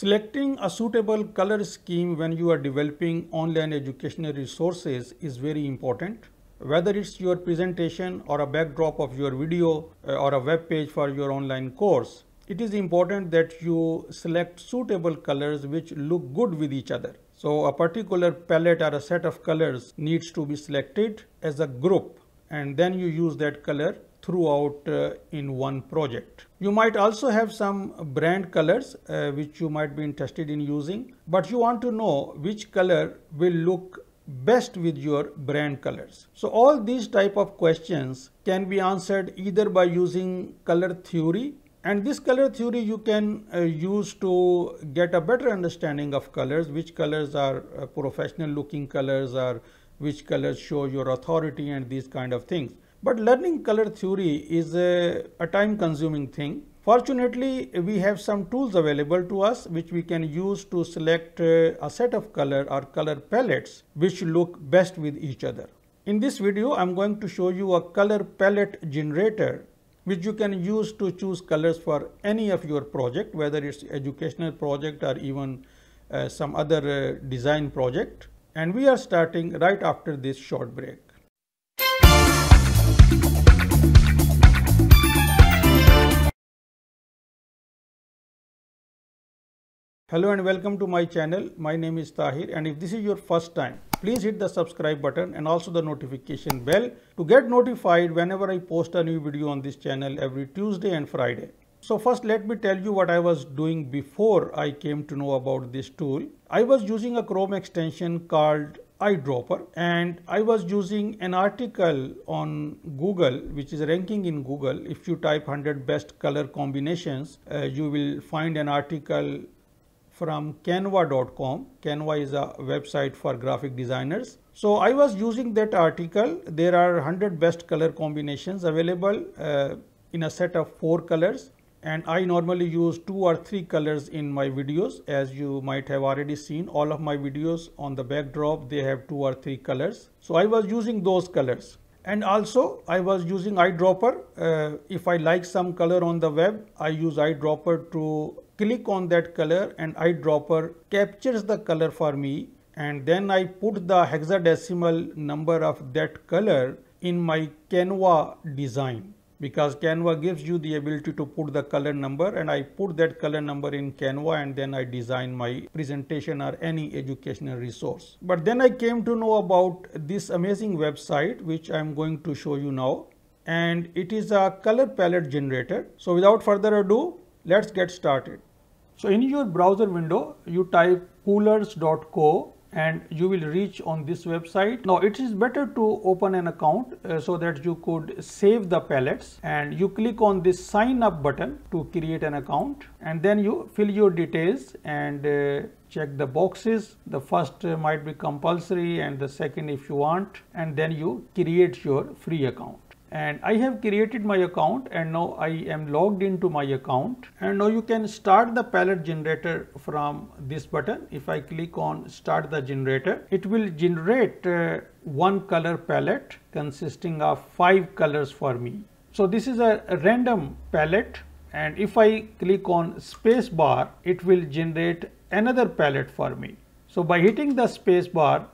Selecting a suitable color scheme when you are developing online educational resources is very important. Whether it's your presentation or a backdrop of your video or a web page for your online course, it is important that you select suitable colors which look good with each other. So a particular palette or a set of colors needs to be selected as a group, and then you use that color throughout in one project. You might also have some brand colors which you might be interested in using, but you want to know which color will look best with your brand colors. So all these type of questions can be answered either by using color theory, and this color theory you can use to get a better understanding of colors, which colors are professional looking colors, or which colors show your authority and these kind of things. But learning color theory is a time consuming thing. Fortunately, we have some tools available to us which we can use to select a set of color or color palettes which look best with each other. In this video, I'm going to show you a color palette generator which you can use to choose colors for any of your project, whether it's educational project or even some other design project. And we are starting right after this short break. Hello and welcome to my channel. My name is Tahir, and if this is your first time, please hit the subscribe button and also the notification bell to get notified whenever I post a new video on this channel every Tuesday and Friday. So first let me tell you what I was doing before I came to know about this tool. I was using a Chrome extension called eye dropper, and I was using an article on Google which is ranking in Google. If you type 100 best color combinations, you will find an article from Canva.com. Canva is a website for graphic designers. So I was using that article. There are 100 best color combinations available in a set of 4 colors. And I normally use 2 or 3 colors in my videos. As you might have already seen, all of my videos on the backdrop, they have 2 or 3 colors. So I was using those colors. And also I was using eyedropper. If I like some color on the web, I use eyedropper to click on that color, and eyedropper captures the color for me. And then I put the hexadecimal number of that color in my Canva design, because Canva gives you the ability to put the color number, and I put that color number in Canva, and then I design my presentation or any educational resource. But then I came to know about this amazing website which I'm going to show you now, and it is a color palette generator. So without further ado, let's get started. So in your browser window, you type coolers.co and you will reach on this website. Now it is better to open an account so that you could save the palettes, and you click on this sign up button to create an account, and then you fill your details and check the boxes. The first might be compulsory and the second if you want, and then you create your free account. And I have created my account, and now I am logged into my account, and now you can start the palette generator from this button. If I click on start the generator, it will generate one color palette consisting of 5 colors for me. So this is a random palette, and if I click on spacebar, it will generate another palette for me. So by hitting the spacebar,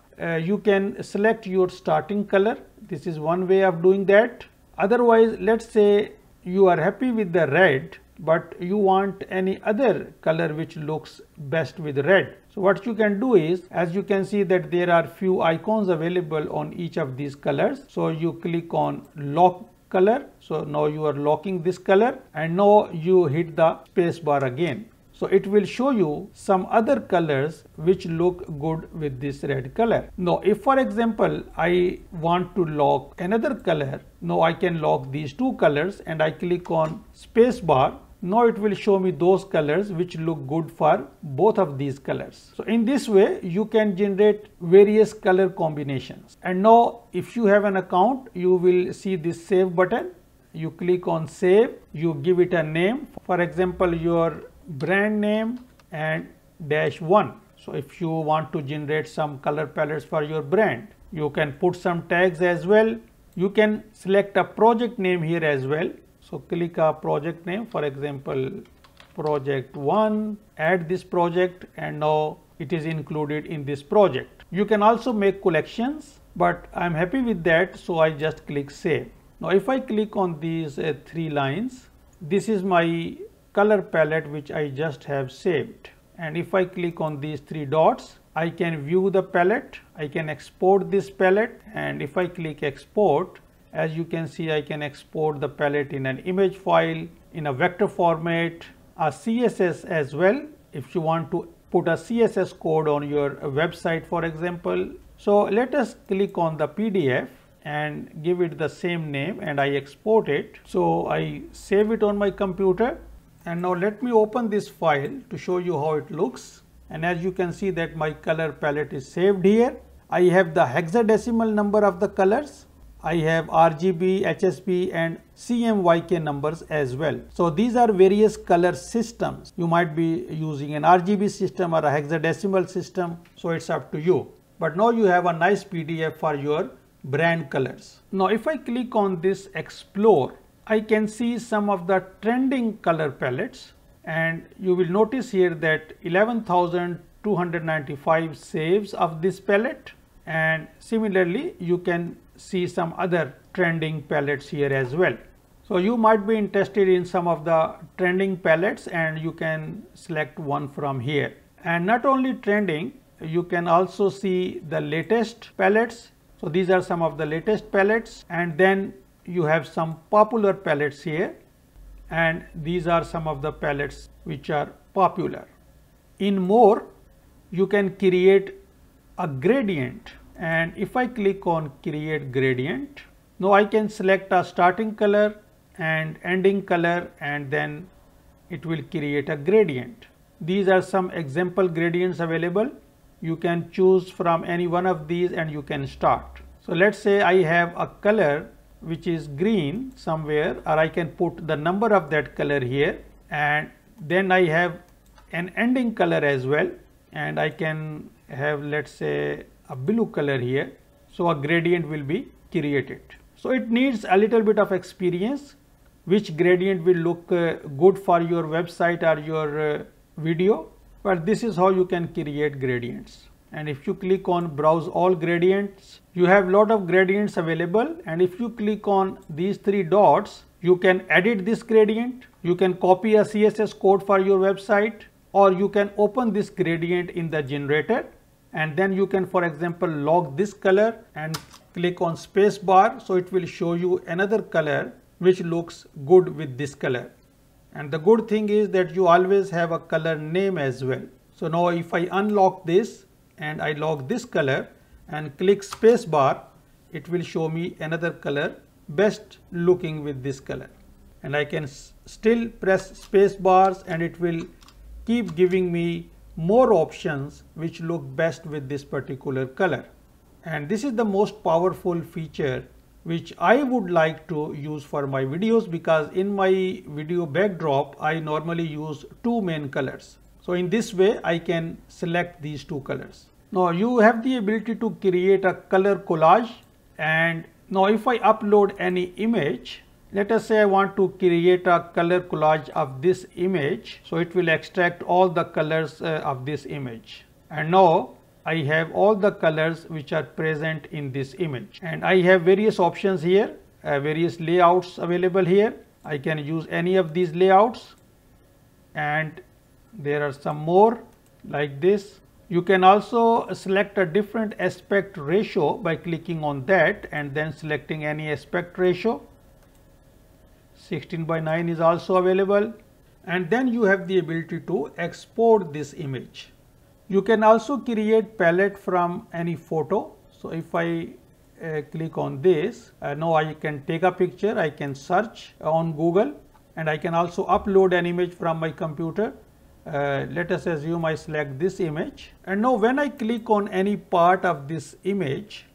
you can select your starting color. This is one way of doing that. Otherwise, let's say you are happy with the red, but you want any other color which looks best with red. So what you can do is, as you can see that there are few icons available on each of these colors. So you click on lock color. So now you are locking this color, and now you hit the space bar again. So it will show you some other colors which look good with this red color. Now, if for example, I want to lock another color, now I can lock these 2 colors, and I click on spacebar. Now it will show me those colors which look good for both of these colors. So in this way, you can generate various color combinations. And now if you have an account, you will see this save button. You click on save, you give it a name, for example, your brand name and -1. So if you want to generate some color palettes for your brand, you can put some tags as well. You can select a project name here as well. So click a project name, for example, project 1, add this project, and now it is included in this project. You can also make collections, but I'm happy with that, so I just click save. Now if I click on these three lines, this is my color palette which I just have saved. And if I click on these three dots, I can view the palette, I can export this palette, and if I click export, as you can see, I can export the palette in an image file, in a vector format, a CSS as well, if you want to put a CSS code on your website, for example. So let us click on the PDF and give it the same name, and I export it. So I save it on my computer, and now let me open this file to show you how it looks. And as you can see that my color palette is saved here. I have the hexadecimal number of the colors. I have RGB, HSB and CMYK numbers as well. So these are various color systems. You might be using an RGB system or a hexadecimal system. So it's up to you. But now you have a nice PDF for your brand colors. Now if I click on this explore, I can see some of the trending color palettes. And you will notice here that 11,295 saves of this palette. And similarly, you can see some other trending palettes here as well. So you might be interested in some of the trending palettes, and you can select one from here. And not only trending, you can also see the latest palettes. So these are some of the latest palettes, and then you have some popular palettes here, and these are some of the palettes which are popular. In more, you can create a gradient, and if I click on create gradient, now I can select a starting color and ending color, and then it will create a gradient. These are some example gradients available. You can choose from any one of these and you can start. So let's say I have a color which is green somewhere, or I can put the number of that color here, and then I have an ending color as well, and I can have, let's say, a blue color here. So a gradient will be created. So it needs a little bit of experience which gradient will look good for your website or your video, but this is how you can create gradients. And if you click on browse all gradients, you have lot of gradients available. And if you click on these three dots, you can edit this gradient, you can copy a CSS code for your website, or you can open this gradient in the generator. And then you can, for example, lock this color and click on space bar. So it will show you another color which looks good with this color. And the good thing is that you always have a color name as well. So now if I unlock this, and I lock this color and click space bar, it will show me another color best looking with this color. And I can still press space bars, and it will keep giving me more options which look best with this particular color. And this is the most powerful feature which I would like to use for my videos, because in my video backdrop, I normally use two main colors. So in this way, I can select these two colors. Now you have the ability to create a color collage. And now if I upload any image, let us say I want to create a color collage of this image. So it will extract all the colors of this image. And now I have all the colors which are present in this image. And I have various options here, various layouts available here. I can use any of these layouts. And there are some more like this. You can also select a different aspect ratio by clicking on that and then selecting any aspect ratio. 16:9 is also available. And then you have the ability to export this image. You can also create palette from any photo. So if I click on this, now I can take a picture, I can search on Google, and I can also upload an image from my computer. Let us assume I select this image, and now when I click on any part of this image,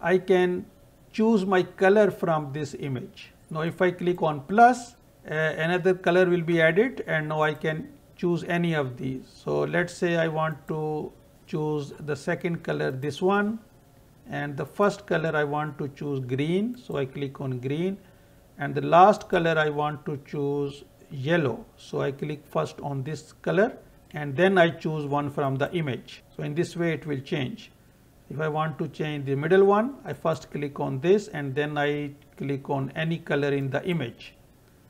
I can choose my color from this image. Now if I click on plus, another color will be added, and now I can choose any of these. So let's say I want to choose the second color, this one, and the first color I want to choose green. So I click on green, and the last color I want to choose yellow. So I click first on this color and then I choose one from the image. So in this way it will change. If I want to change the middle one, I first click on this and then I click on any color in the image.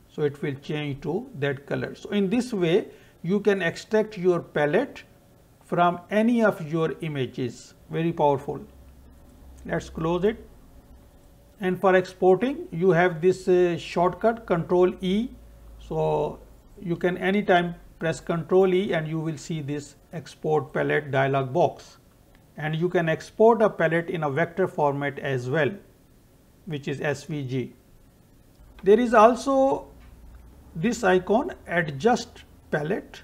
So it will change to that color. So in this way, you can extract your palette from any of your images. Very powerful. Let's close it. And for exporting, you have this shortcut Ctrl+E. So you can anytime press Ctrl+E and you will see this export palette dialog box. And you can export a palette in a vector format as well, which is SVG. There is also this icon, adjust palette,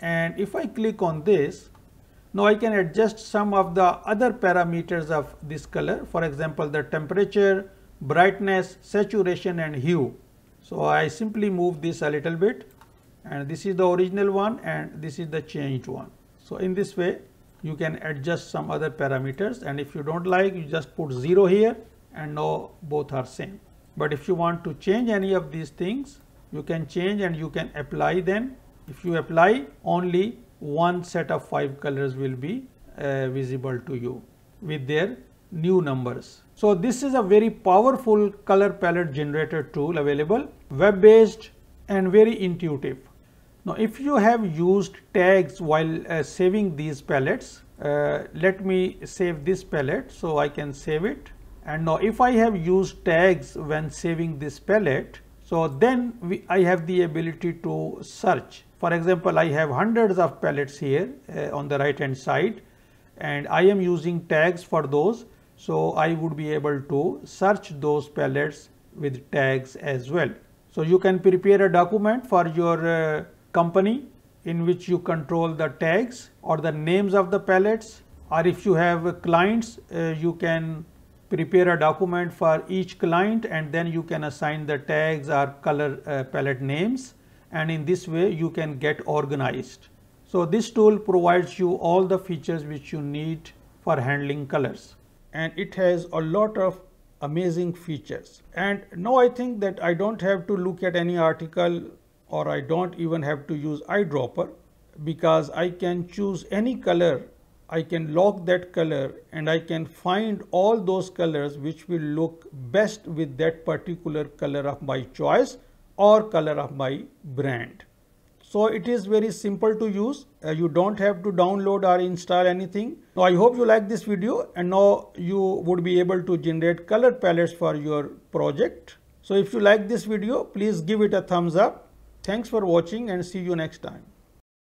and if I click on this, now I can adjust some of the other parameters of this color, for example the temperature, brightness, saturation and hue. So I simply move this a little bit, and this is the original one and this is the changed one. So in this way you can adjust some other parameters, and if you don't like, you just put 0 here and now both are same. But if you want to change any of these things, you can change and you can apply them. If you apply, only one set of 5 colors will be visible to you with their new numbers. So this is a very powerful color palette generator tool available, web-based and very intuitive. Now, if you have used tags while saving these palettes, let me save this palette, so I can save it. And now if I have used tags when saving this palette, so then I have the ability to search. For example, I have hundreds of palettes here on the right hand side, and I am using tags for those. So I would be able to search those palettes with tags as well. So you can prepare a document for your company in which you control the tags or the names of the palettes, or if you have clients, you can prepare a document for each client and then you can assign the tags or color palette names, and in this way you can get organized. So this tool provides you all the features which you need for handling colors, and it has a lot of amazing features. And now I think that I don't have to look at any article, or I don't even have to use eyedropper, because I can choose any color, I can lock that color, and I can find all those colors which will look best with that particular color of my choice or color of my brand. So it is very simple to use. You don't have to download or install anything. Now I hope you like this video, and now you would be able to generate color palettes for your project. So if you like this video, please give it a thumbs up. Thanks for watching and see you next time.